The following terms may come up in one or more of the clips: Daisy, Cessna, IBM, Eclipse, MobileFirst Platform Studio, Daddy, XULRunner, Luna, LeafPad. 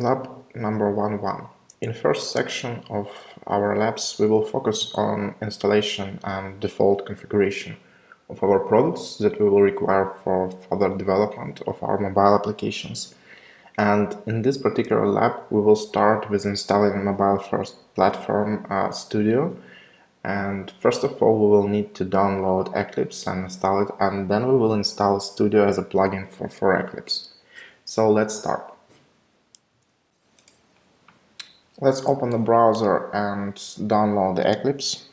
lab number 11. In first section of our labs, we will focus on installation and default configuration of our products that we will require for further development of our mobile applications. And in this particular lab, we will start with installing MobileFirst Platform Studio. And first of all, we will need to download Eclipse and install it, and then we will install Studio as a plugin for Eclipse. So let's start. Let's open the browser and download the Eclipse.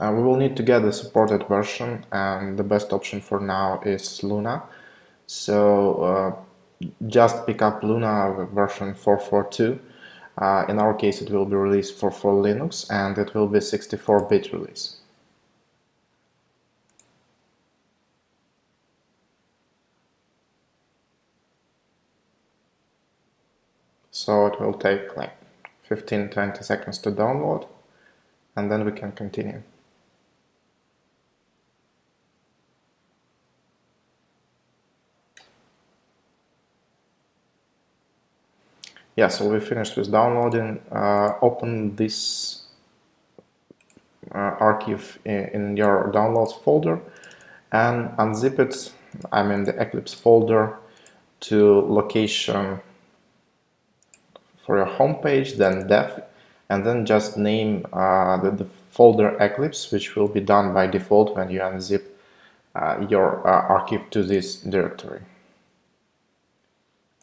We will need to get the supported version, and the best option for now is Luna. So just pick up Luna version 4.4.2. In our case, it will be released for Linux, and it will be 64-bit release. So it will take like 15-20 seconds to download, and then we can continue. Yeah, so we finished with downloading. Open this archive in your downloads folder and unzip it, I mean the Eclipse folder, to location for your home page, then dev, and then just name the folder Eclipse, which will be done by default when you unzip your archive to this directory.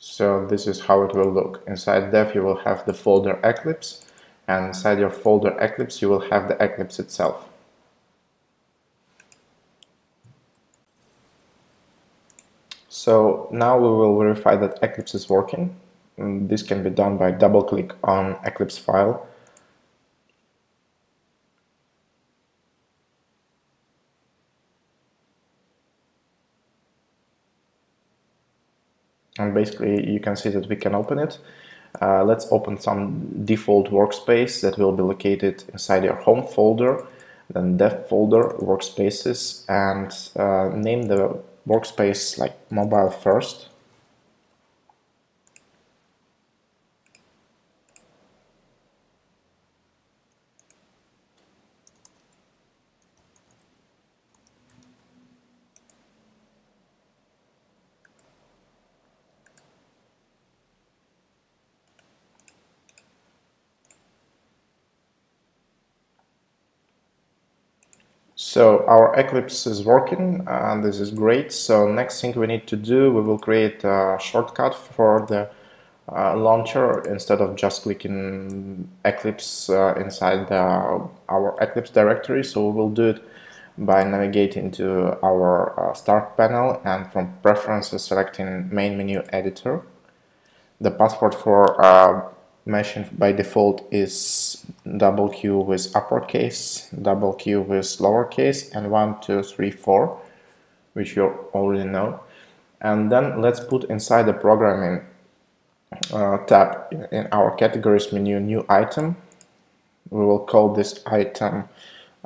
So this is how it will look. Inside dev you will have the folder Eclipse, and inside your folder Eclipse you will have the Eclipse itself. So now we will verify that Eclipse is working. And this can be done by double-click on Eclipse file. And basically you can see that we can open it. Let's open some default workspace that will be located inside your home folder, then dev folder, workspaces, and name the workspace like MobileFirst. So our Eclipse is working, and this is great. So next thing we need to do, we will create a shortcut for the launcher instead of just clicking Eclipse inside our Eclipse directory. So we will do it by navigating to our Start panel and from Preferences selecting Main Menu Editor. The password for meshing by default is double Q with uppercase, double Q with lowercase, and 1, 2, 3, 4, which you already know. And then let's put inside the programming tab in our categories menu new item. We will call this item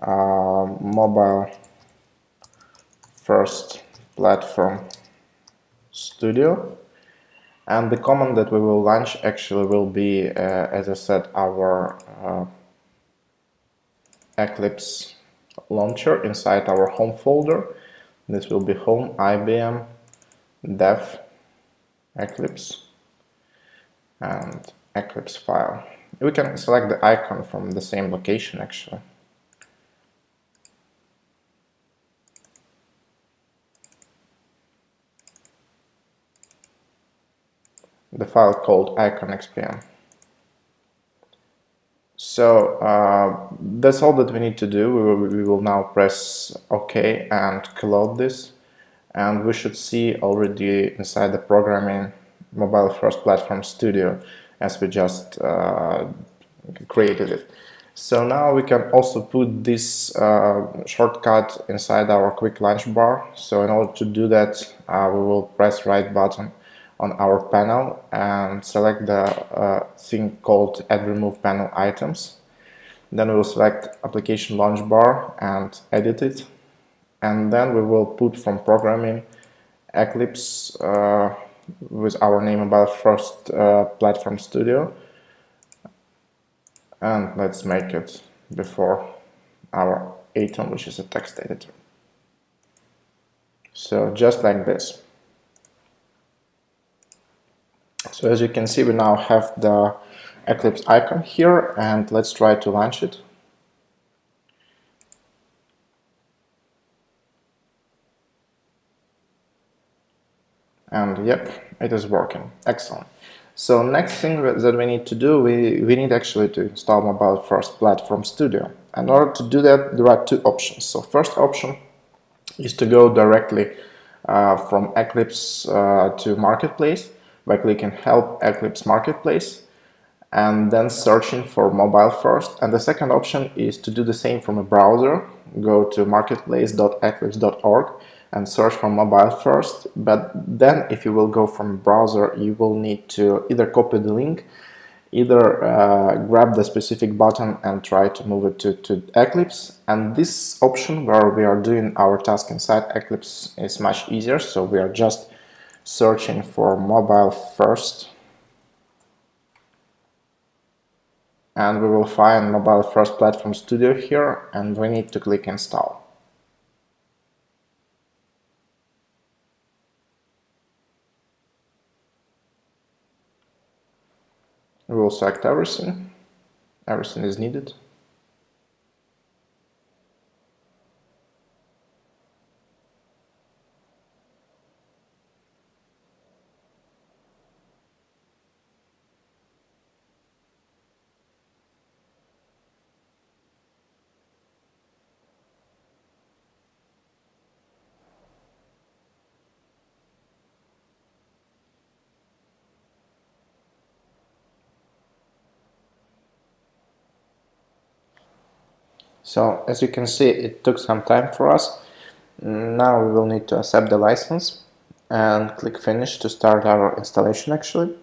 MobileFirst Platform Studio. And the command that we will launch actually will be, as I said, our Eclipse launcher inside our home folder. This will be home, IBM, dev, Eclipse, and Eclipse file. We can select the icon from the same location actually. The file called icon.xpm. So that's all that we need to do. We will now press OK and close this, and we should see already inside the programming MobileFirst Platform Studio as we just created it. So now we can also put this shortcut inside our quick launch bar. So in order to do that, we will press right button on our panel and select the thing called Add Remove Panel Items. Then we will select Application Launch Bar and edit it. And then we will put from Programming Eclipse with our name MobileFirst Platform Studio, and let's make it before our atom, which is a text editor. So just like this. So as you can see, we now have the Eclipse icon here, and let's try to launch it. And yep, it is working. Excellent. So next thing that we need to do, we need actually to install MobileFirst Platform Studio. In order to do that, there are two options. So first option is to go directly from Eclipse to Marketplace by clicking Help Eclipse Marketplace and then searching for MobileFirst. And the second option is to do the same from a browser. Go to marketplace.eclipse.org and search for MobileFirst, but then if you will go from browser, you will need to either copy the link, either grab the specific button and try to move it to Eclipse. And this option where we are doing our task inside Eclipse is much easier, so we are just searching for MobileFirst, and we will find MobileFirst Platform Studio here, and we need to click install. We will select everything. Everything is needed. So as you can see, it took some time for us. Now we will need to accept the license and click Finish to start our installation actually.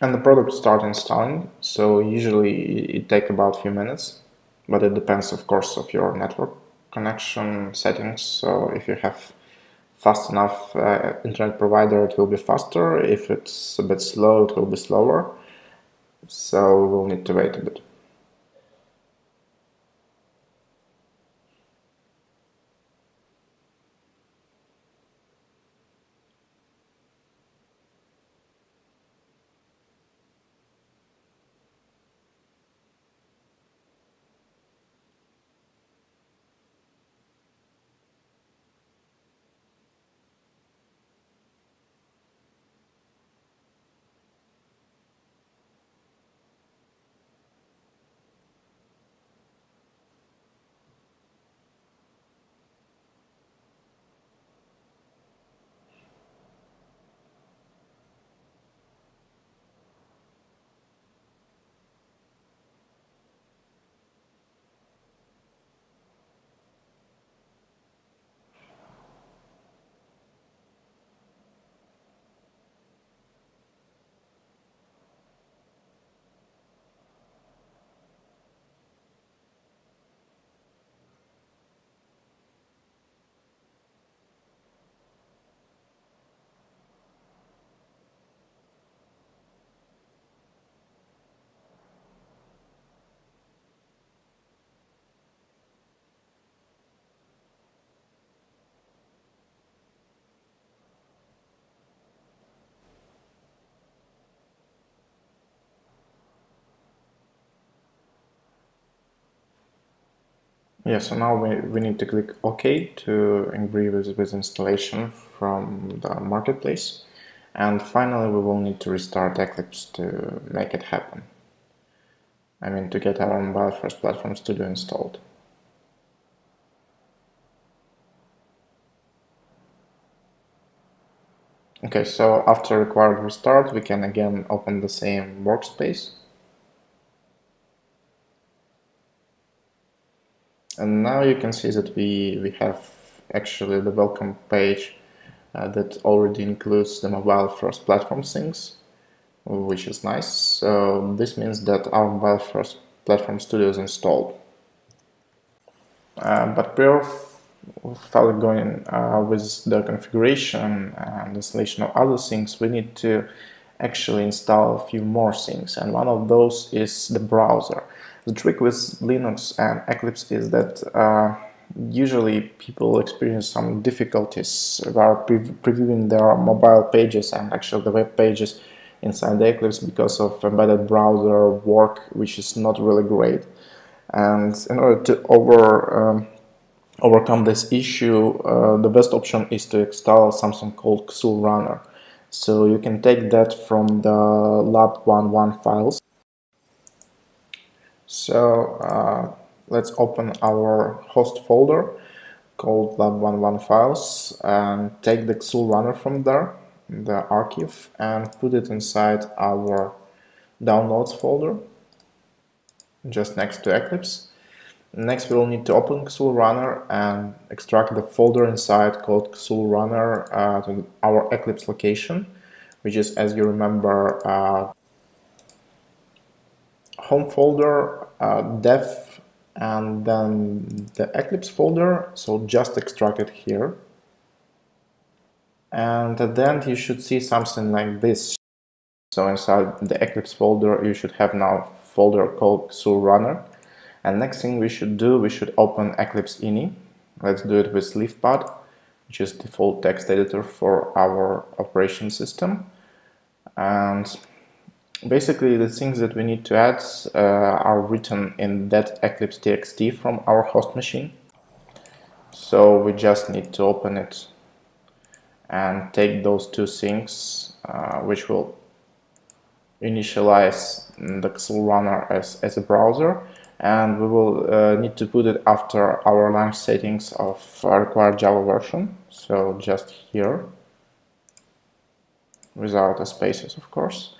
And the product starts installing, so usually it takes about a few minutes, but it depends of course of your network connection settings. So if you have fast enough internet provider, it will be faster. If it's a bit slow, it will be slower. So we'll need to wait a bit. Yeah, so now we need to click OK to agree with installation from the marketplace. And finally, we will need to restart Eclipse to make it happen. I mean, to get our MobileFirst Platform Studio installed. Okay, so after required restart, we can again open the same workspace. And now you can see that we have actually the welcome page that already includes the MobileFirst Platform things, which is nice. So this means that our MobileFirst Platform Studio is installed. But prior without going with the configuration and installation of other things, we need to actually install a few more things, and one of those is the browser. The trick with Linux and Eclipse is that usually people experience some difficulties while previewing their mobile pages and actually the web pages inside the Eclipse because of embedded browser work, which is not really great. And in order to overcome this issue, the best option is to install something called XULRunner. So you can take that from the lab11 files. So let's open our host folder called lab11 files and take the XULRunner from there, the archive, and put it inside our downloads folder just next to Eclipse. Next, we will need to open XULRunner and extract the folder inside called XULRunner to our Eclipse location, which is, as you remember, home folder, dev, and then the Eclipse folder. So just extract it here. And at the end, you should see something like this. So inside the Eclipse folder, you should have now a folder called XULRunner. And next thing we should do, we should open Eclipse ini. Let's do it with LeafPad, which is default text editor for our operation system. And basically the things that we need to add are written in that eclipse.txt from our host machine. So we just need to open it and take those two things, which will initialize the XULRunner as a browser. And we will need to put it after our launch settings of required Java version. So just here, without the spaces, of course.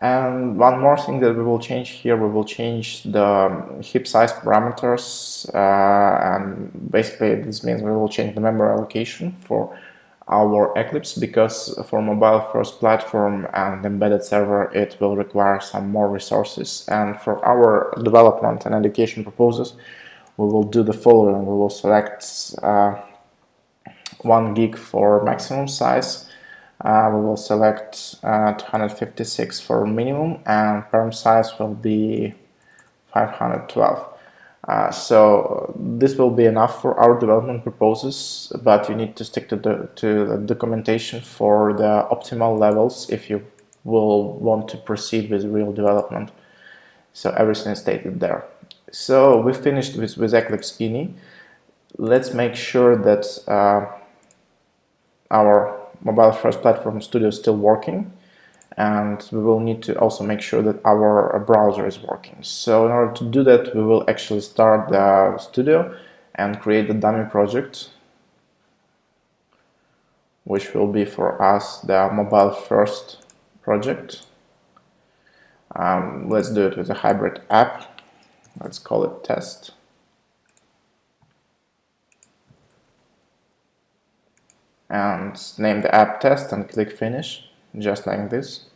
And one more thing that we will change here, we will change the heap size parameters. And basically this means we will change the memory allocation for our Eclipse, because for mobile-first platform and embedded server it will require some more resources, and for our development and education purposes we will do the following. We will select 1 gig for maximum size, we will select 256 for minimum, and parent size will be 512. So this will be enough for our development purposes, but you need to stick to the documentation for the optimal levels if you will want to proceed with real development. So everything is stated there. So we finished with Eclipse ini. Let's make sure that our MobileFirst Platform Studio is still working. And we will need to also make sure that our browser is working. So in order to do that, we will actually start the studio and create a dummy project, which will be for us the MobileFirst project. Let's do it with a hybrid app. Let's call it test. And name the app test and click finish, just like this.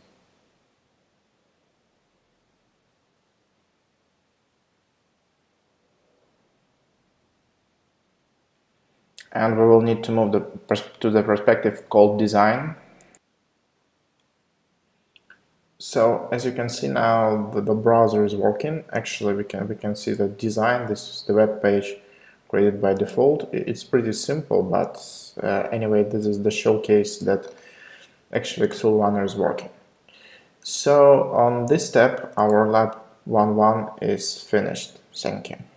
And we will need to move to the perspective called design. So as you can see now, the browser is working. Actually, we can see the design. This is the web page created by default. It's pretty simple, but anyway, this is the showcase that actually XULRunner is working. So on this step, our lab 11 is finished. Thank you.